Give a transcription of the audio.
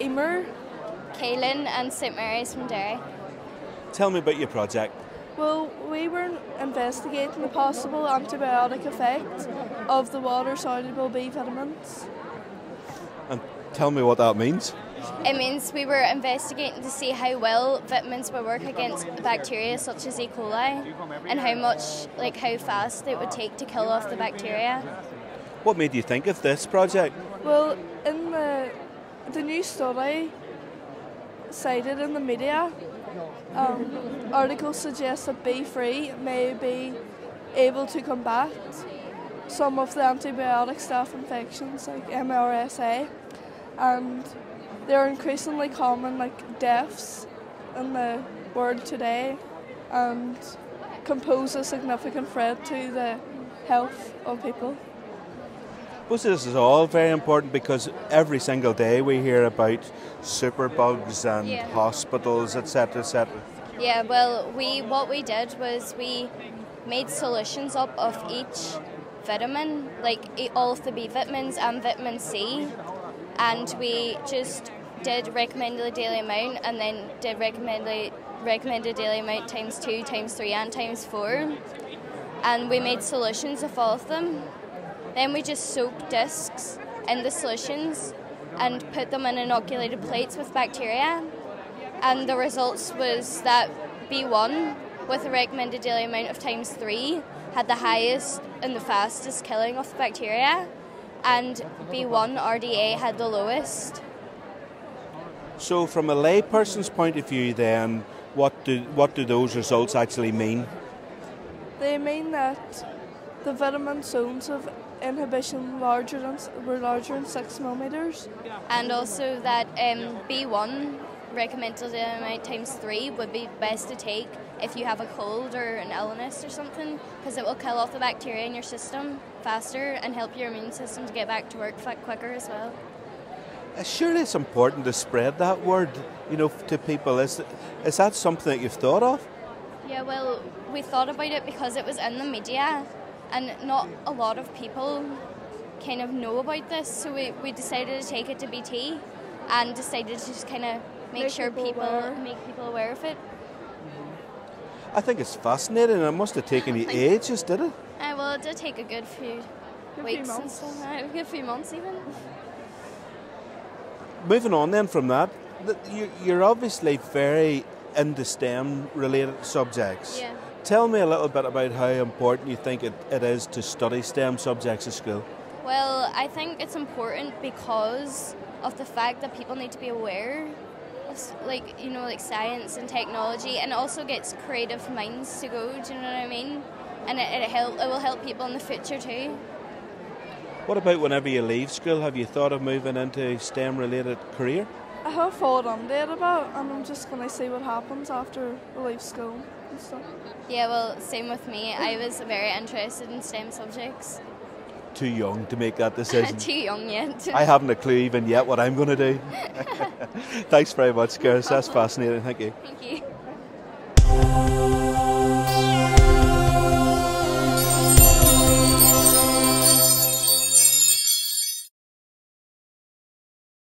Emer, Kaylin and St Mary's from Derry. Tell me about your project. Well, we were investigating the possible antibiotic effect of the water-soluble B vitamins. And tell me what that means. It means we were investigating to see how well vitamins will work against bacteria such as E. coli and how much, how fast it would take to kill off the bacteria. What made you think of this project? Well, in the new study cited in the media, articles suggest that B3 may be able to combat some of the antibiotic staph infections like MRSA, and they're increasingly common, like deaths in the world today, and compose a significant threat to the health of people. Well, this is all very important because every single day we hear about superbugs and hospitals, etc., etc. Yeah, well, what we did was we made solutions up of each vitamin, like all of the B vitamins and vitamin C, and we just did recommended daily amount and then did recommended daily amount ×2, ×3 and ×4, and we made solutions of all of them. Then we just soaked discs in the solutions and put them in inoculated plates with bacteria, and the results was that B1 with a recommended daily amount of ×3 had the highest and the fastest killing of the bacteria, and B1 RDA had the lowest. So from a layperson's point of view then, what do those results actually mean? They mean that the vitamin zones of inhibition were larger than 6 mm, and also that B1 recommended amount ×3 would be best to take if you have a cold or an illness or something, because it will kill off the bacteria in your system faster and help your immune system to get back to work quicker as well. Surely it's important to spread that word, to people. Is that something that you've thought of? Yeah, well, we thought about it because it was in the media, and not a lot of people kind of know about this, so we decided to take it to BT and decided to just kind of make people aware of it. I think it's fascinating, and it must have taken you ages, did it? Well, it did take a good few weeks and stuff, a good few months even. Moving on then from that, you're obviously very into STEM related subjects. Yeah. Tell me a little bit about how important you think it is to study STEM subjects at school. Well, I think it's important because of the fact that people need to be aware of, science and technology, and also gets creative minds to go, do you know what I mean? And it will help people in the future too. What about whenever you leave school? Have you thought of moving into STEM-related career? I have thought on that about, and I'm just going to see what happens after I leave school and stuff. Yeah, well, same with me. I was very interested in STEM subjects. Too young to make that decision. Too young yet. I haven't a clue even yet what I'm going to do. Thanks very much, Karis. That's fascinating. Thank you. Thank you.